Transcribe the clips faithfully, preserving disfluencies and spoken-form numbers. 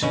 to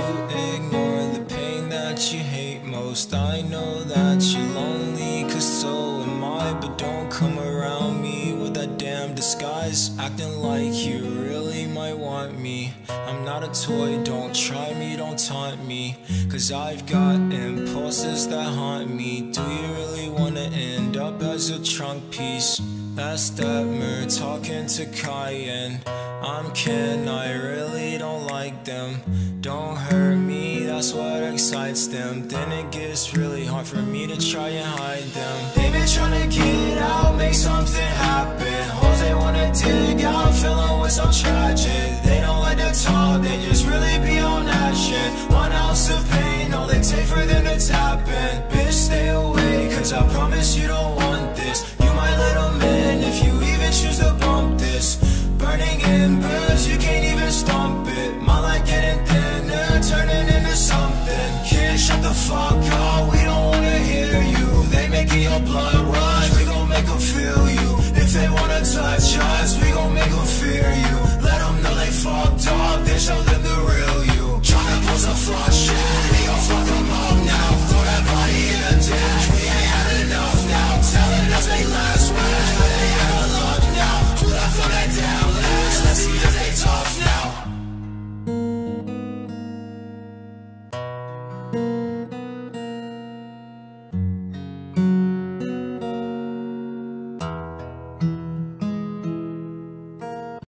ignore the pain that you hate most. I know that you're lonely, cause so am I, but don't come around me with that damn disguise, acting like you really might want me. I'm not a toy, don't try me, don't taunt me, cause I've got impulses that haunt me. Do you really wanna end up as a trunk piece? That's that mirror talking to Cayenne. I'm Ken, I really don't like them. Don't hurt me, that's what excites them. Then it gets really hard for me to try and hide them. They've been trying to get out, make something happen. Holes they wanna dig out, filling with some tragic. They don't like to talk, they just really be on that shit. One ounce of pain, all they take for them to tap in. Bitch, stay away, cause I promise you don't want this. You my little man, if you even choose to bump this. Burning embers, you can't even stomp it. My light getting thinner, turning into something. Kid, shut the fuck up, we don't wanna hear you. They making your blood rush, we gon' make them feel you. If they wanna touch us, we gon' make them fear you.